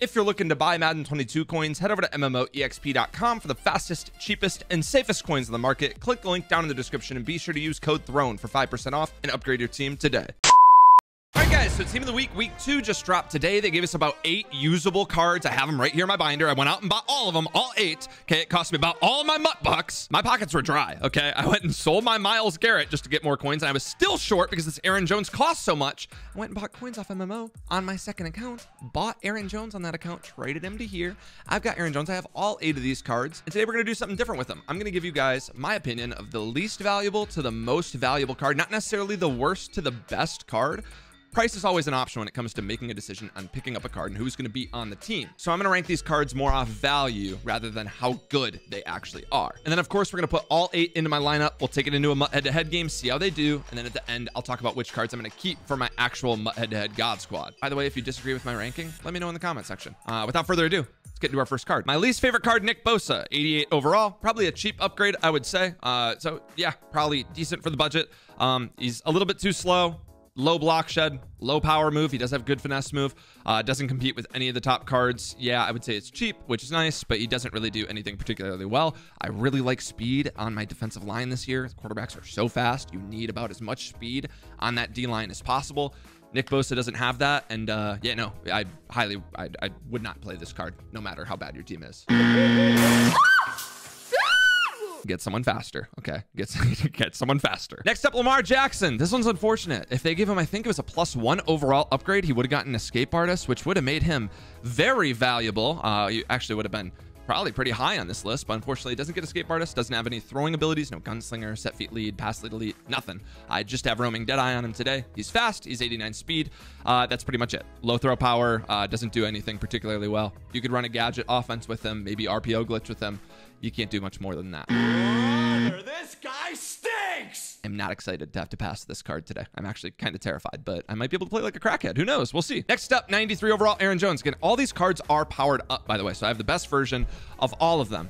If you're looking to buy Madden 22 coins, head over to MMOexp.com for the fastest, cheapest, and safest coins on the market. Click the link down in the description and be sure to use code THRONE for 5% off and upgrade your team today. All right, guys, so Team of the Week, Week 2 just dropped today. They gave us about 8 usable cards. I have them right here in my binder. I went out and bought all of them, all 8. Okay, it cost me about all my mutt bucks. My pockets were dry, okay? I went and sold my Myles Garrett just to get more coins, and I was still short because this Aaron Jones cost so much. I went and bought coins off MMO on my second account, bought Aaron Jones on that account, traded him to here. I've got Aaron Jones. I have all 8 of these cards, and today we're going to do something different with them. I'm going to give you guys my opinion of the least valuable to the most valuable card, not necessarily the worst to the best card. Price is always an option when it comes to making a decision on picking up a card and who's going to be on the team. So I'm going to rank these cards more off value rather than how good they actually are. And then, of course, we're going to put all 8 into my lineup. We'll take it into a head-to-head game, see how they do. And then at the end, I'll talk about which cards I'm going to keep for my actual head-to-head God Squad. By the way, if you disagree with my ranking, let me know in the comment section. Without further ado, let's get into our first card. My least favorite card, Nick Bosa, 88 overall. Probably a cheap upgrade, I would say. So, yeah, probably decent for the budget. He's a little bit too slow. Low block shed, low power move. He does have good finesse move. Doesn't compete with any of the top cards. Yeah, I would say it's cheap, which is nice, but he doesn't really do anything particularly well. I really like speed on my defensive line this year. Quarterbacks are so fast. You need about as much speed on that D line as possible. Nick Bosa doesn't have that. And yeah, no, I would not play this card no matter how bad your team is. Get someone faster. Okay, get someone faster. Next up, Lamar Jackson. This one's unfortunate. If they gave him, I think it was a +1 overall upgrade, he would have gotten Escape Artist, which would have made him very valuable. You actually would have been probably pretty high on this list, but unfortunately, it doesn't get Escape Artist, doesn't have any throwing abilities, no gunslinger, set feet lead, pass lead elite, nothing. I just have roaming Deadeye on him today. He's fast, he's 89 speed. That's pretty much it. Low throw power, doesn't do anything particularly well. You could run a gadget offense with him, maybe RPO glitch with him. You can't do much more than that. This guy stinks! I'm not excited to have to pass this card today. I'm actually kind of terrified, but I might be able to play like a crackhead. Who knows? We'll see. Next up, 93 overall, Aaron Jones. Again, all these cards are powered up, by the way, so I have the best version of all of them.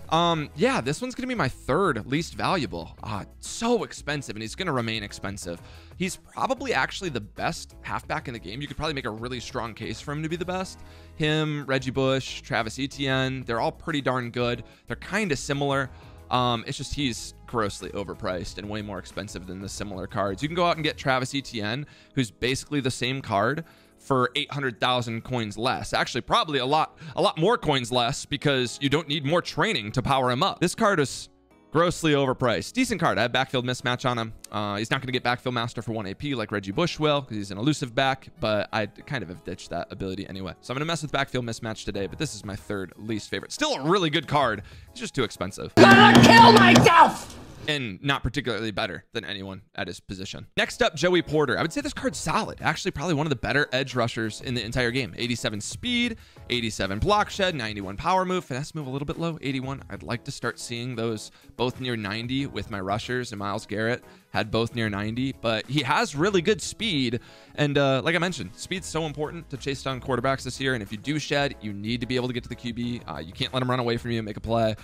Yeah, this one's going to be my third least valuable. So expensive, and he's going to remain expensive. He's probably actually the best halfback in the game. You could probably make a really strong case for him to be the best. Him, Reggie Bush, Travis Etienne, they're all pretty darn good. They're kind of similar. It's just he's grossly overpriced and way more expensive than the similar cards. You can go out and get Travis Etienne, who's basically the same card, for 800,000 coins less. Actually, probably a lot more coins less because you don't need more training to power him up. This card is grossly overpriced. Decent card. I have backfield mismatch on him. He's not going to get backfield master for 1 AP like Reggie Bush will because he's an elusive back, but I kind of have ditched that ability anyway. So I'm going to mess with backfield mismatch today, but this is my third least favorite. Still a really good card. It's just too expensive. I'm gonna kill myself! And not particularly better than anyone at his position. Next up, Joey Porter. I would say this card's solid. Actually, probably one of the better edge rushers in the entire game. 87 speed, 87 block shed, 91 power move, finesse move a little bit low, 81. I'd like to start seeing those both near 90 with my rushers, and Myles Garrett had both near 90, but he has really good speed. And like I mentioned, speed's so important to chase down quarterbacks this year. And if you do shed, you need to be able to get to the QB. You can't let him run away from you and make a play.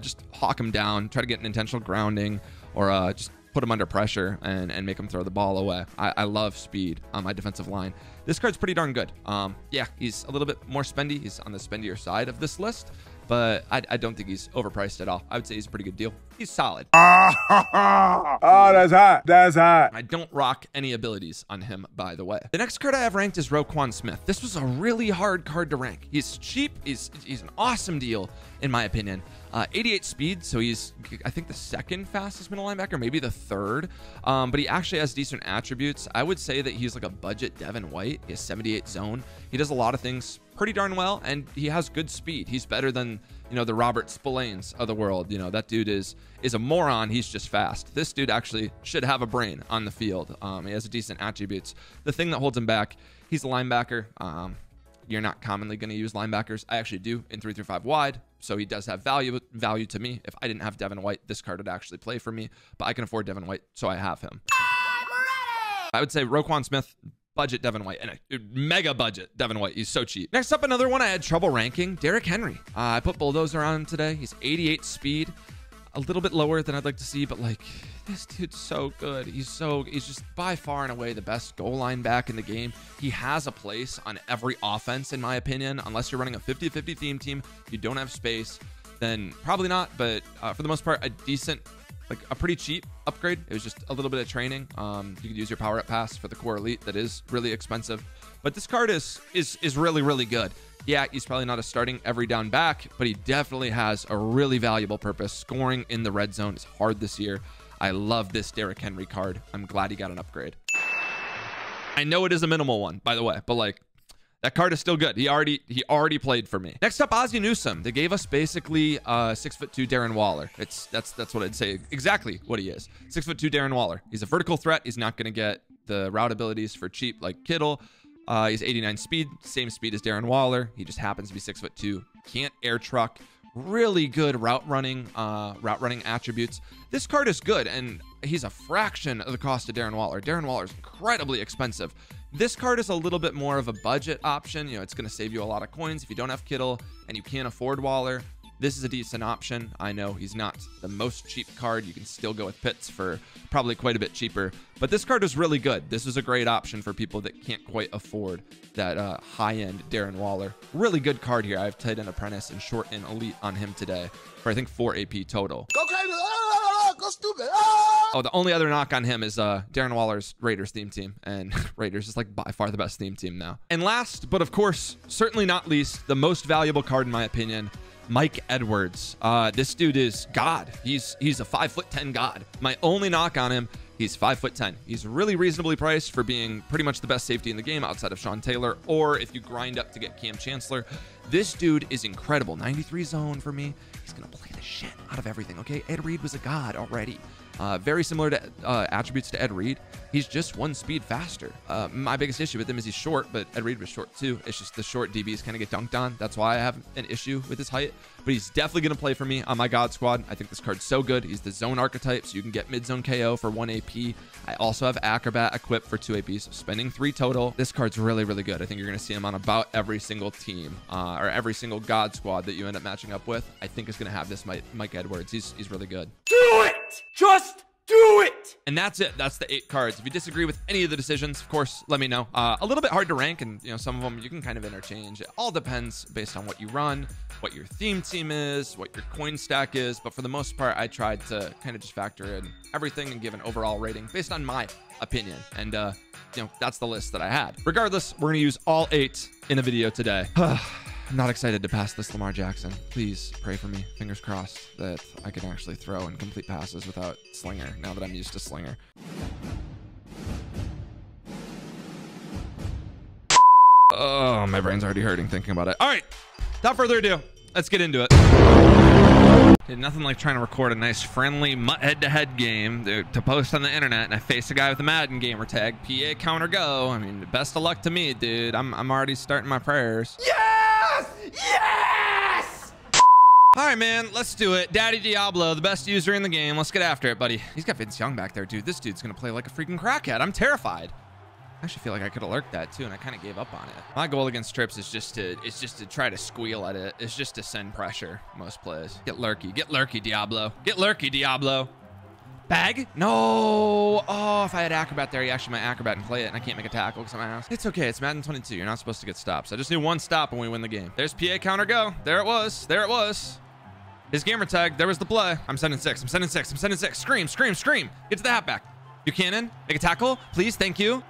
Just hawk him down, try to get an intentional ground or just put him under pressure and make him throw the ball away. I love speed on my defensive line. This card's pretty darn good. Yeah, he's a little bit more spendy. He's on the spendier side of this list, but I don't think he's overpriced at all. I would say he's a pretty good deal. He's solid. Oh, that's hot. That's hot. I don't rock any abilities on him, by the way. The next card I have ranked is Roquan Smith. This was a really hard card to rank. He's cheap. He's an awesome deal, in my opinion. 88 speed, so he's, I think, the second fastest middle linebacker, maybe the third. But he actually has decent attributes. I would say that he's like a budget Devin White. He has 78 zone. He does a lot of things pretty darn well, and he has good speed. He's better than, you know, the Robert Spillanes of the world. You know, that dude is a moron. He's just fast. This dude actually should have a brain on the field. He has decent attributes. The thing that holds him back, he's a linebacker. You're not commonly going to use linebackers. I actually do in 3-5 wide, so he does have value to me. If I didn't have Devin White, this card would actually play for me, but I can afford Devin White, so I have him. I'm ready! I would say Roquan Smith, budget Devin White, and a mega budget Devin White. He's so cheap. Next up, another one I had trouble ranking, Derrick Henry. I put Bulldozer on him today. He's 88 speed, a little bit lower than I'd like to see, but like, this dude's so good. He's just by far and away the best goal line back in the game. He has a place on every offense, in my opinion. Unless you're running a 50-50 theme team, you don't have space, then probably not. But for the most part, a decent, like a pretty cheap upgrade. It was just a little bit of training. You could use your power up pass for the core elite. That is really expensive, but this card is really, really good. Yeah, he's probably not a starting every down back, but he definitely has a really valuable purpose. Scoring in the red zone is hard this year. I love this Derrick Henry card. I'm glad he got an upgrade. I know it is a minimal one, by the way, but like, that card is still good. He already played for me. Next up, Ozzie Newsome. They gave us basically 6'2" Darren Waller. That's what I'd say, exactly what he is. 6'2" Darren Waller. He's a vertical threat. He's not gonna get the route abilities for cheap like Kittle. He's 89 speed, same speed as Darren Waller. He just happens to be 6'2". Can't air truck. Really good route running attributes. This card is good, and he's a fraction of the cost of Darren Waller. Darren Waller's incredibly expensive. This card is a little bit more of a budget option. You know, it's going to save you a lot of coins if you don't have Kittle and you can't afford Waller. This is a decent option. I know he's not the most cheap card. You can still go with Pitts for probably quite a bit cheaper, but this card is really good. This is a great option for people that can't quite afford that high-end Darren Waller. Really good card here. I have tight end apprentice and short end elite on him today for I think 4 AP total. Go crazy! Go stupid! Oh, the only other knock on him is Darren Waller's Raiders theme team, and Raiders is like by far the best theme team now. And last, but of course, certainly not least, the most valuable card in my opinion, Mike Edwards. This dude is God. He's a 5'10" God. My only knock on him, he's 5'10". He's really reasonably priced for being pretty much the best safety in the game outside of Sean Taylor, or if you grind up to get Cam Chancellor. This dude is incredible. 93 zone for me. He's gonna play the shit out of everything. Okay, Ed Reed was a god already. Very similar to attributes to Ed Reed. He's just one speed faster. My biggest issue with him is he's short, but Ed Reed was short too. It's just the short DBs kind of get dunked on. That's why I have an issue with his height, but he's definitely going to play for me on my God squad. I think this card's so good. He's the zone archetype, so you can get mid zone KO for 1 AP. I also have Acrobat equipped for 2 AP, so spending 3 total. This card's really, really good. I think you're going to see him on about every single team or every single God squad that you end up matching up with. I think it's going to have this Mike Edwards. He's really good. Do it! Just do it! And that's it. That's the 8 cards. If you disagree with any of the decisions, of course, let me know. A little bit hard to rank, and you know, some of them you can kind of interchange. It all depends based on what you run, what your theme team is, what your coin stack is. But for the most part, I tried to kind of just factor in everything and give an overall rating based on my opinion. And you know, that's the list that I had. Regardless, we're gonna use all 8 in a video today. I'm not excited to pass this Lamar Jackson. Please pray for me. Fingers crossed that I can actually throw and complete passes without Slinger now that I'm used to Slinger. Oh, my brain's already hurting thinking about it. All right, without further ado, let's get into it. Dude, nothing like trying to record a nice friendly head-to-head game to post on the internet, and I face a guy with a Madden gamer tag, PA Counter Go. I mean, best of luck to me, dude. I'm already starting my prayers. Yeah! Yes! All right, man, let's do it. Daddy Diablo, the best user in the game. Let's get after it, buddy. He's got Vince Young back there, dude. This dude's gonna play like a freaking crackhead. I'm terrified. I actually feel like I could have lurked that too, and I kind of gave up on it. My goal against trips is just to try to squeal at it. It's just to send pressure most plays. Get lurky, Diablo. Get lurky, Diablo. Bag? No. Oh, if I had Acrobat there, he actually might Acrobat and play it, and I can't make a tackle because I'm ass. It's okay. It's Madden 22. You're not supposed to get stops. I just need 1 stop and we win the game. There's PA Counter Go. There it was. There it was. His gamer tag. There was the play. I'm sending 6. I'm sending 6. I'm sending 6. Scream, scream, scream. Get to the halfback. Buchanan, make a tackle. Please. Thank you.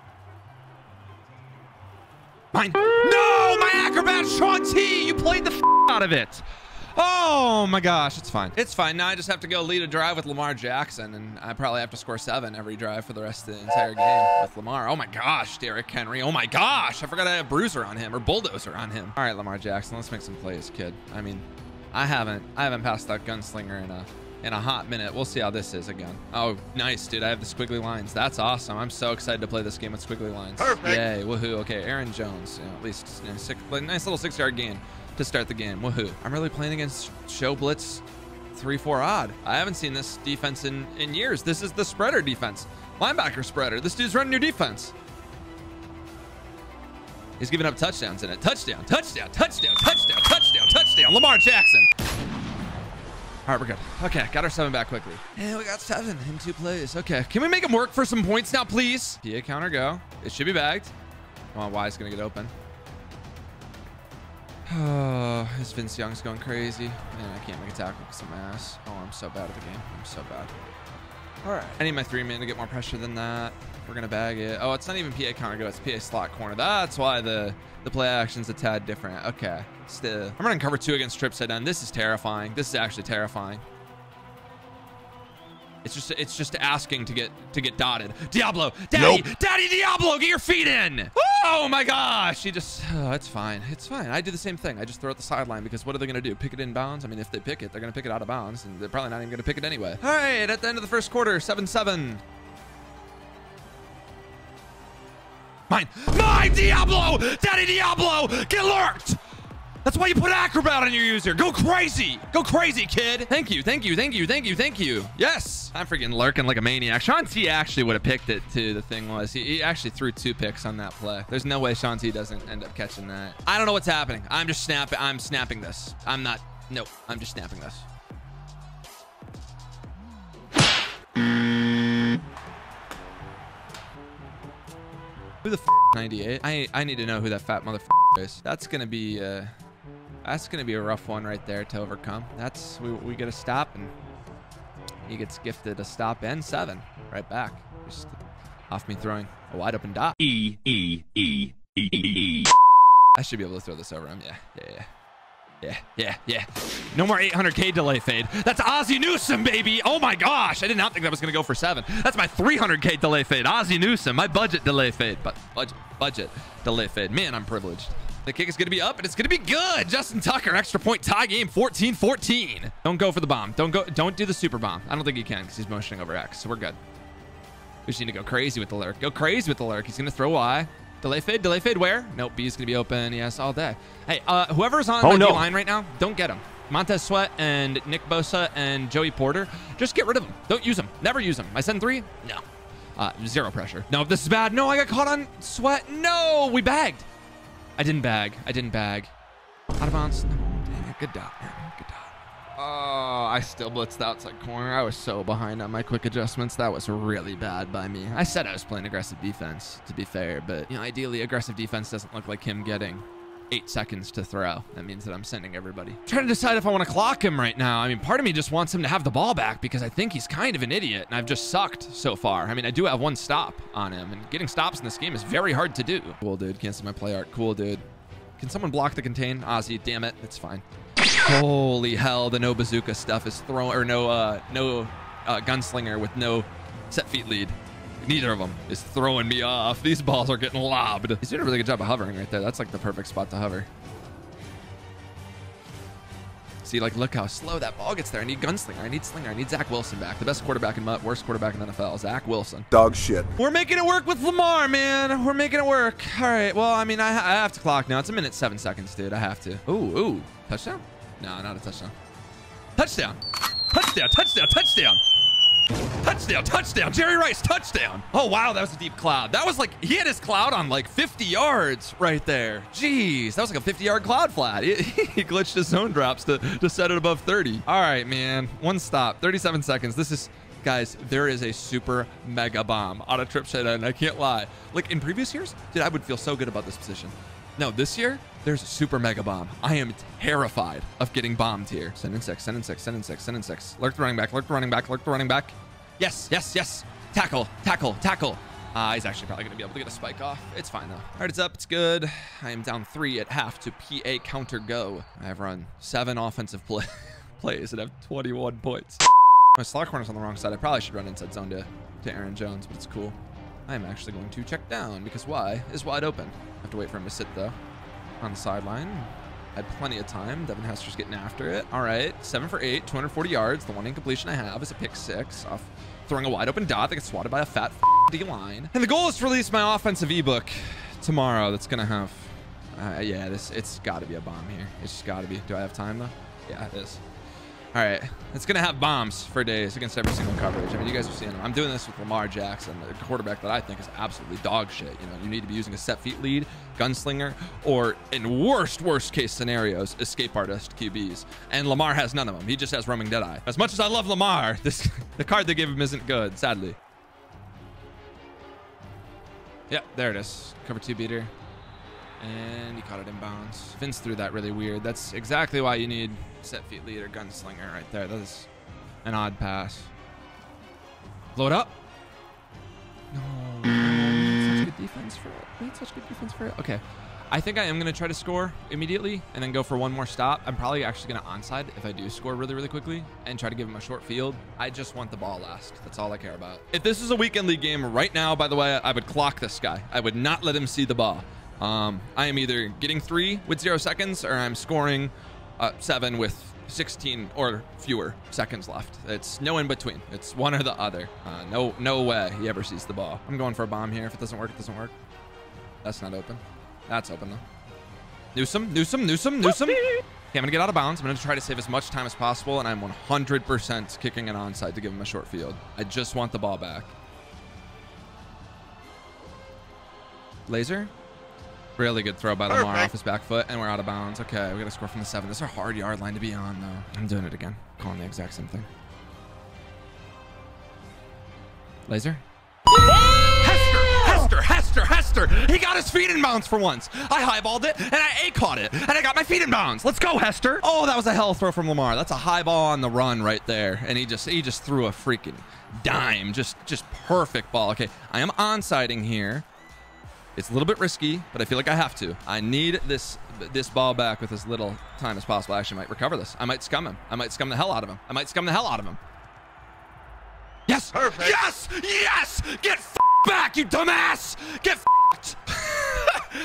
Mine. No, my Acrobat, Sean T. You played the f out of it. Oh my gosh, it's fine. It's fine. Now I just have to go lead a drive with Lamar Jackson, and I probably have to score 7 every drive for the rest of the entire game with Lamar. Oh my gosh, Derrick Henry. Oh my gosh, I forgot I had Bruiser on him or Bulldozer on him. All right, Lamar Jackson, let's make some plays, kid. I mean, I haven't passed that gunslinger in a hot minute. We'll see how this is again. Oh, nice, dude. I have the squiggly lines. That's awesome. I'm so excited to play this game with squiggly lines. Perfect. Yay, woohoo. Okay, Aaron Jones, you know, at least you know, nice little 6-yard gain to start the game. Woohoo. I'm really playing against show blitz 3-4 odd. I haven't seen this defense in years. This is the spreader defense. Linebacker spreader. This dude's running your defense. He's giving up touchdowns in it. Touchdown, touchdown, touchdown, touchdown, touchdown, touchdown. Lamar Jackson. All right, we're good. Okay, got our 7 back quickly. And we got 7 in 2 plays. Okay, can we make him work for some points now, please? PA counter go. It should be bagged. Come on, Y's going to get open. Oh, this Vince Young's going crazy. Man, I can't make a tackle because of my ass. Oh, I'm so bad at the game. I'm so bad. All right. I need my 3-man to get more pressure than that. We're going to bag it. Oh, it's not even PA counter go. It's PA slot corner. That's why the play action's a tad different. Okay. Still. I'm running cover 2 against trips head end. This is terrifying. This is actually terrifying. It's just asking to get dotted. Diablo, daddy, nope. Daddy Diablo, get your feet in. Oh my gosh, he just, oh, it's fine. It's fine. I do the same thing. I just throw it the sideline because what are they going to do? Pick it in bounds? I mean, if they pick it, they're going to pick it out of bounds and they're probably not even going to pick it anyway. All right, at the end of the first quarter, 7-7. Mine, my Diablo, daddy Diablo, get lurked. That's why you put Acrobat on your user. Go crazy, kid. Thank you, thank you, thank you, thank you, thank you. Yes, I'm freaking lurking like a maniac. Sean T actually would have picked it too. The thing was, he actually threw 2 picks on that play. There's no way Sean T doesn't end up catching that. I don't know what's happening. I'm just snapping. I'm snapping this. I'm not. No, I'm just snapping this. Who the f 98? I need to know who that fat motherfucker is. That's gonna be. That's going to be a rough one right there to overcome. That's, we get a stop and he gets gifted a stop and 7 right back. Just off me throwing a wide open dot. I should be able to throw this over him. Yeah. No more 800K delay fade. That's Ozzie Newsome, baby. Oh my gosh. I did not think that was going to go for 7. That's my 300K delay fade. Ozzie Newsome, my budget delay fade, but budget delay fade. Man, I'm privileged. The kick is going to be up and it's going to be good. Justin Tucker, extra point tie game, 14-14. Don't go for the bomb. Don't do the super bomb. I don't think he can because he's motioning over X. So we're good. We just need to go crazy with the lurk. Go crazy with the lurk. He's going to throw Y. Delay fade where? Nope, B is going to be open. Yes, all day. Hey, whoever's on the line right now, don't get him. Montez Sweat and Nick Bosa and Joey Porter, just get rid of them. Don't use them. Never use them. I send 3? No. 0 pressure. No, if this is bad. No, I got caught on Sweat. No, we bagged. I didn't bag. Out of bounds. No. Dang it. Good dot. Good dot. Oh, I still blitzed the outside corner. I was so behind on my quick adjustments. That was really bad by me. I said I was playing aggressive defense, to be fair, but you know, ideally aggressive defense doesn't look like him getting 8 seconds to throw. That means that I'm sending everybody. I'm trying to decide if I want to clock him right now. I mean, part of me just wants him to have the ball back because I think he's kind of an idiot and I've just sucked so far. I mean, I do have 1 stop on him and getting stops in this game is very hard to do. Cool, dude. Cancel my play art. Cool, dude. Can someone block the contain? Ozzie, damn it. It's fine. Holy hell. The no bazooka stuff is throwing, or no gunslinger with no set feet lead. Neither of them is throwing me off. These balls are getting lobbed. He's doing a really good job of hovering right there. That's like the perfect spot to hover. See, like, look how slow that ball gets there. I need gunslinger. I need slinger. I need Zach Wilson back. The best quarterback in Mutt, worst quarterback in the NFL, Zach Wilson. Dog shit. We're making it work with Lamar, man. We're making it work. All right. Well, I mean, I have to clock now. It's 1 minute, 7 seconds, dude. I have to. Ooh. Touchdown? No, not a touchdown. Touchdown. Touchdown. Touchdown. Touchdown. Touchdown, touchdown, Jerry Rice, touchdown. Oh, wow, that was a deep cloud. That was like, he had his cloud on like 50 yards right there. Jeez, that was like a 50-yard cloud flat. He glitched his zone drops to set it above 30. All right, man, 1 stop, 37 seconds. This is, guys, there is a super mega bomb on a trip set, and I can't lie. Like in previous years, dude, I would feel so good about this position. No, this year, there's a super mega bomb. I am terrified of getting bombed here. Send in 6, send in 6, send in 6, send in 6. Lurk the running back, lurk the running back, lurk the running back. Yes. Tackle. He's actually probably going to be able to get a spike off. It's fine, though. All right, it's up. It's good. I am down 3 at half to PA Counter Go. I have run 7 offensive plays and have 21 points. My slot corner's on the wrong side. I probably should run inside zone to Aaron Jones, but it's cool. I'm actually going to check down because Y is wide open. I have to wait for him to sit, though, on the sideline. I had plenty of time. Devin Hester's getting after it. All right, 7 for 8, 240 yards. The 1 incompletion I have is a pick 6 off throwing a wide open dot that gets swatted by a fat D-line. And the goal is to release my offensive ebook tomorrow. That's going to have, yeah, it's got to be a bomb here. It's just got to be. Do I have time, though? Yeah, it is. All right, it's gonna have bombs for days against every single coverage. I mean, you guys are seeing them. I'm doing this with Lamar Jackson, the quarterback that I think is absolutely dog shit. You know, you need to be using a set feet lead, gunslinger, or in worst case scenarios, escape artist QBs. And Lamar has none of them. He just has roaming deadeye. As much as I love Lamar, the card they gave him isn't good, sadly. Yep, there it is. Cover two beater. And he caught it in bounds. Vince threw that really weird. That's exactly why you need set feet lead or gunslinger right there. That is an odd pass. Blow it up. No. Such good defense for it. Made such good defense for it. Okay. I think I am going to try to score immediately and then go for one more stop. I'm probably actually going to onside if I do score really, really quickly and try to give him a short field. I just want the ball last. That's all I care about. If this is a weekend league game right now, by the way, I would clock this guy. I would not let him see the ball. I am either getting 3 with 0 seconds or I'm scoring 7 with 16 or fewer seconds left. It's no in between. It's one or the other. No way he ever sees the ball. I'm going for a bomb here. If it doesn't work, it doesn't work. That's not open. That's open though. Newsome. Okay, I'm gonna get out of bounds. I'm gonna try to save as much time as possible, and I'm 100% kicking an onside to give him a short field. I just want the ball back. Laser. Really good throw by Lamar off his back foot, and we're out of bounds. Okay, we got to score from the 7. This is a hard yard line to be on, though. I'm doing it again. Calling the exact same thing. Laser. Hester. He got his feet in bounds for once. I highballed it, and I caught it, and I got my feet in bounds. Let's go, Hester. Oh, that was a hell throw from Lamar. That's a high ball on the run right there, and he just threw a freaking dime. Just perfect ball. Okay, I am onsiding here. It's a little bit risky, but I feel like I have to. I need this ball back with as little time as possible. I actually might recover this. I might scum him. I might scum the hell out of him. Yes! Perfect. Yes! Get back, you dumbass! Get f***ed!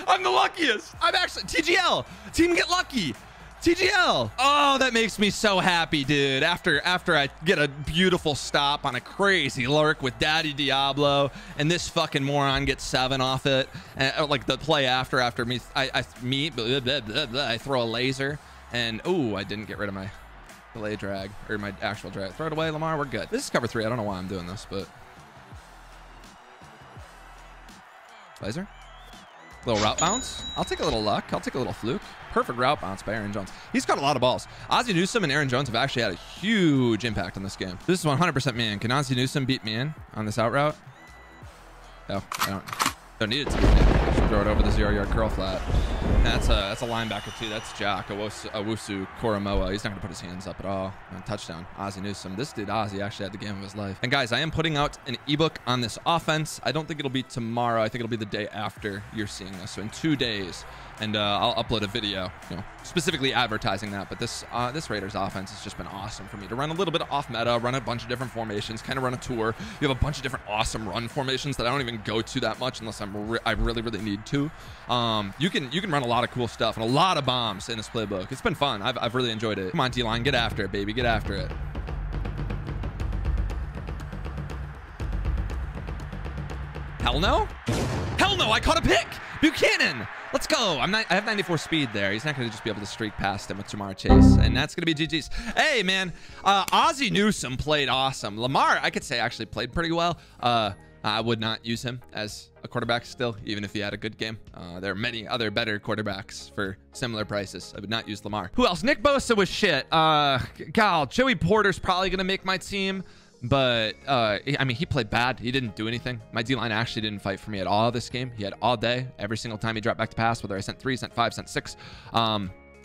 I'm the luckiest. I'm actually... TGL! Team get lucky! TGL! Oh, that makes me so happy, dude. After I get a beautiful stop on a crazy lurk with Daddy Diablo, and this fucking moron gets 7 off it, and like the play after me, I throw a laser, and ooh, I didn't get rid of my delay drag or my actual drag. Throw it away, Lamar. We're good. This is cover 3. I don't know why I'm doing this, but laser. Little route bounce. I'll take a little luck. I'll take a little fluke. Perfect route bounce by Aaron Jones. He's caught a lot of balls. Ozzie Newsome and Aaron Jones have actually had a huge impact on this game. This is 100% man. Can Ozzie Newsome beat man on this out route? Oh, I don't need it to be man. Just throw it over the 0-yard curl flat. That's a linebacker too. That's Jack Awusu Koromoa. He's not gonna put his hands up at all. Touchdown, Ozzie Newsome. This dude Ozzie actually had the game of his life. And guys, I am putting out an ebook on this offense. I don't think it'll be tomorrow. I think it'll be the day after you're seeing this. So in 2 days, and I'll upload a video, specifically advertising that. But this Raiders offense has just been awesome for me to run a little bit of off meta, run a bunch of different formations, kind of run a tour. You have a bunch of different awesome run formations that I don't even go to that much unless I really, really need to. You can run a lot of cool stuff and a lot of bombs in this playbook. It's been fun. I've really enjoyed it. Come on, D-line, get after it, baby. Get after it. Hell no. Hell no, I caught a pick. Buchanan, let's go. I have 94 speed there. He's not going to just be able to streak past him with Ja'Marr Chase, and that's going to be GG's. Hey, man, Ozzie Newsome played awesome. Lamar, I could say, actually played pretty well. I would not use him as a quarterback still, even if he had a good game. There are many other better quarterbacks for similar prices. I would not use Lamar. Who else? Nick Bosa was shit. God, Joey Porter's probably going to make my team. But, I mean, he played bad. He didn't do anything. My D-line actually didn't fight for me at all this game. He had all day, every single time he dropped back to pass, whether I sent 3, sent 5, sent 6.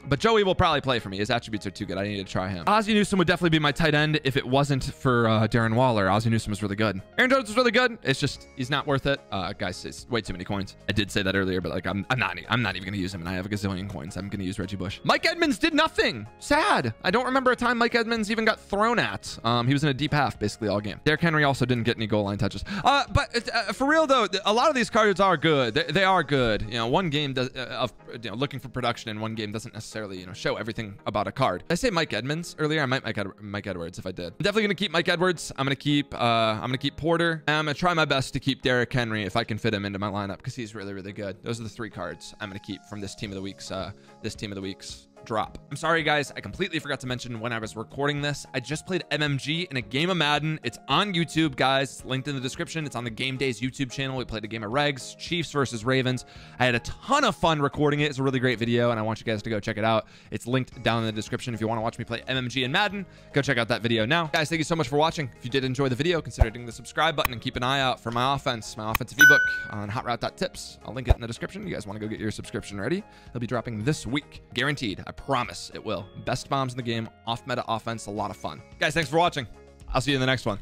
But Joey will probably play for me. His attributes are too good. I need to try him. Ozzie Newsome would definitely be my tight end if it wasn't for Darren Waller. Ozzie Newsome is really good. Aaron Jones is really good. It's just, he's not worth it. Guys, it's way too many coins. I did say that earlier, but like, I'm not even gonna use him, and I have a gazillion coins. I'm gonna use Reggie Bush. Mike Edmonds did nothing. Sad. I don't remember a time Mike Edmonds even got thrown at. He was in a deep half basically all game. Derrick Henry also didn't get any goal line touches. But for real though, a lot of these cards are good. They are good. You know, one game does, looking for production in one game doesn't necessarily show everything about a card. Did I say Mike Edmonds earlier? I might Mike Edwards if I did. I'm definitely gonna keep Mike Edwards. I'm gonna keep Porter. And I'm gonna try my best to keep Derrick Henry if I can fit him into my lineup because he's really, really good. Those are the 3 cards I'm gonna keep from this team of the week's drop. I'm sorry guys, I completely forgot to mention when I was recording this, I just played MMG in a game of Madden. It's on YouTube, guys. It's linked in the description. It's on the Game Days YouTube channel. We played a game of regs, Chiefs versus Ravens. I had a ton of fun recording it. It's a really great video and I want you guys to go check it out. It's linked down in the description. If you want to watch me play MMG and Madden, go check out that video now. Guys, thank you so much for watching. If you did enjoy the video, consider hitting the subscribe button and keep an eye out for my offense, my offensive ebook on hotroute.tips. I'll link it in the description. You guys want to go get your subscription ready? It'll be dropping this week. Guaranteed. I promise it will. Best bombs in the game, off meta offense, a lot of fun. Guys, thanks for watching. I'll see you in the next one.